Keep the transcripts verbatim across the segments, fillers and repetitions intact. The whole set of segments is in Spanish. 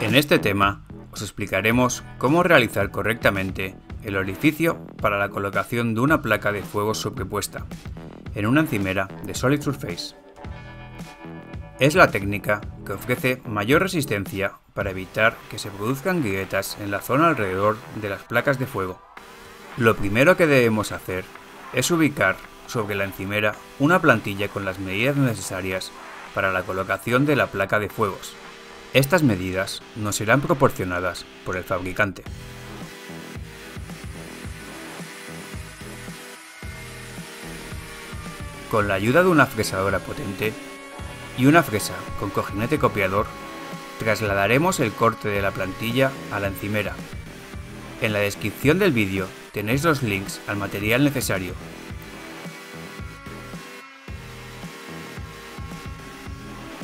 En este tema os explicaremos cómo realizar correctamente el orificio para la colocación de una placa de fuego sobrepuesta en una encimera de Solid Surface. Es la técnica que ofrece mayor resistencia para evitar que se produzcan grietas en la zona alrededor de las placas de fuego. Lo primero que debemos hacer es ubicar sobre la encimera una plantilla con las medidas necesarias para la colocación de la placa de fuegos. Estas medidas nos serán proporcionadas por el fabricante. Con la ayuda de una fresadora potente y una fresa con cojinete copiador, trasladaremos el corte de la plantilla a la encimera. En la descripción del vídeo tenéis los links al material necesario.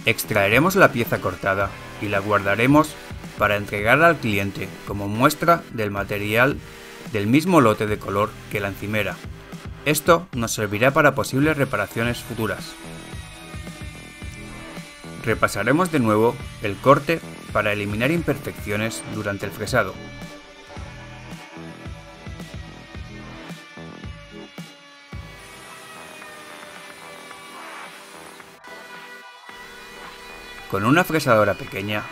Extraeremos la pieza cortada y la guardaremos para entregarla al cliente como muestra del material del mismo lote de color que la encimera. Esto nos servirá para posibles reparaciones futuras. Repasaremos de nuevo el corte para eliminar imperfecciones durante el fresado. Con una fresadora pequeña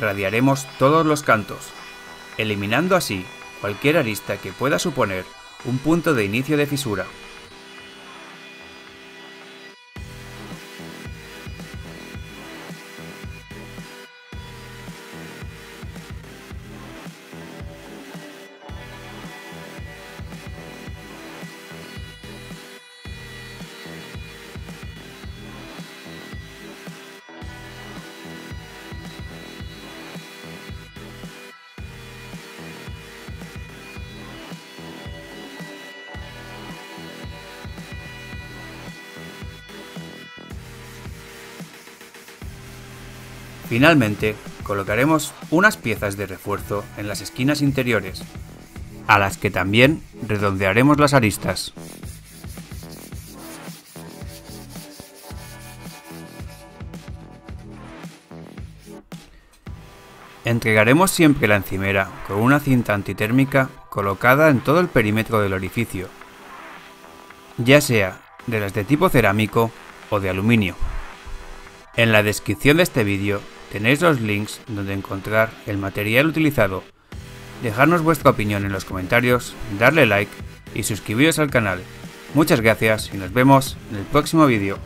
radiaremos todos los cantos, eliminando así cualquier arista que pueda suponer un punto de inicio de fisura. Finalmente, colocaremos unas piezas de refuerzo en las esquinas interiores, a las que también redondearemos las aristas. Entregaremos siempre la encimera con una cinta antitérmica colocada en todo el perímetro del orificio, ya sea de las de tipo cerámico o de aluminio. En la descripción de este vídeo tenéis los links donde encontrar el material utilizado. Dejadnos vuestra opinión en los comentarios, darle like y suscribiros al canal. Muchas gracias y nos vemos en el próximo vídeo.